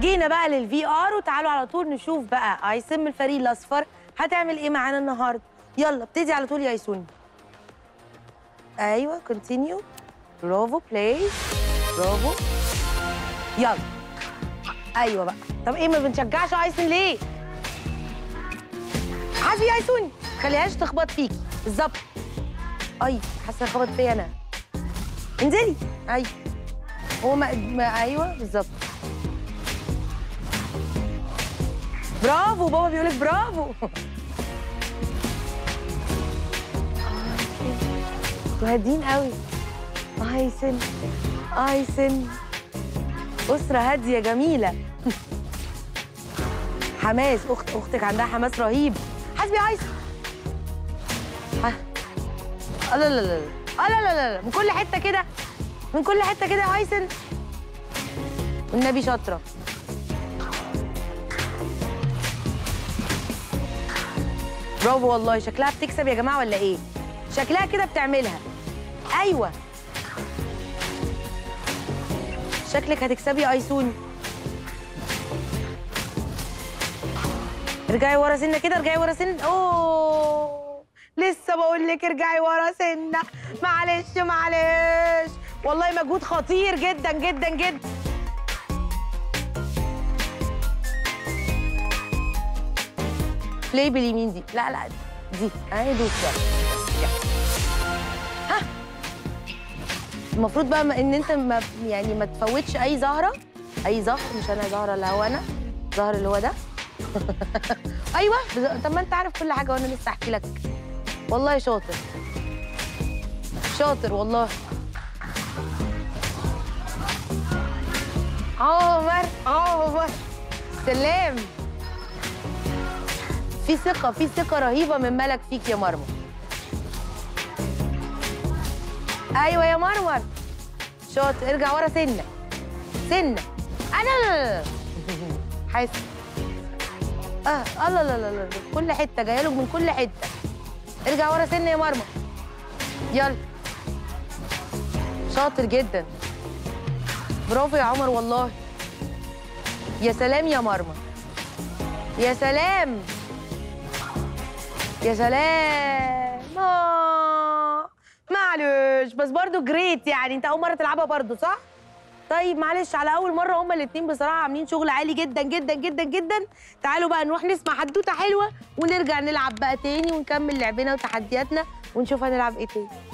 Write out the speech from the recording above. جينا بقى للفي ار، وتعالوا على طول نشوف بقى ايسم الفريق الاصفر هتعمل ايه معانا النهارده. يلا ابتدي على طول يا ايسوني. ايوه كونتينيو، برافو، بلاي، برافو، يلا. ايوه بقى. طب ايه ما بنشجعش ايسن ليه؟ عافيه يا ايسوني، ما تخليهاش تخبط فيكي. بالظبط. ايوه حاسه خبط فيا انا. انزلي. ايوه هو ايوه بالظبط. برافو، بابا بيقولك برافو. هادين قوي. ايسن ايسن اسره هاديه جميله. حماس، اختك عندها حماس رهيب. حاسبي يا ايسن. لا لا لا لا لا لا، من كل حته كده، من كل حته كده يا ايسن، والنبي شاطره. برافو والله، شكلها بتكسب يا جماعه ولا ايه؟ شكلها كده بتعملها. ايوه شكلك هتكسبي يا ايسوني. ارجعي ورا سنه كده، ارجعي ورا سنه. اوه لسه بقول لك ارجعي ورا سنه، معلش معلش والله مجهود خطير جدا جدا جدا. بلاي باليمين دي، لا لا دي اهي، دوسي يلا. ها المفروض بقى ان انت ما تفوتش اي زهره، اي زهر. مش انا زهره، اللي هو انا زهر اللي هو ده. ايوه طب ما انت عارف كل حاجه وانا لسه احكي لك. والله شاطر شاطر والله. عمر عمر سلام. في ثقه، في ثقه رهيبه من ملك فيك يا مرمر. ايوه يا مرمر شاطر. ارجع ورا سنه سنه. انا حاسس الله. لا لا لا، كل حته جايه له من كل حته. ارجع ورا سنه يا مرمر، يلا. شاطر جدا، برافو يا عمر والله. يا سلام يا مرمر، يا سلام يا سلام. معلش بس برضو جريت، يعني انت اول مره تلعبها برضو صح؟ طيب معلش، على اول مره هما الاثنين بصراحه عاملين شغل عالي جدا جدا جدا جدا. تعالوا بقى نروح نسمع حدوته حلوه ونرجع نلعب بقى تاني ونكمل لعبنا وتحدياتنا ونشوف هنلعب ايه تاني.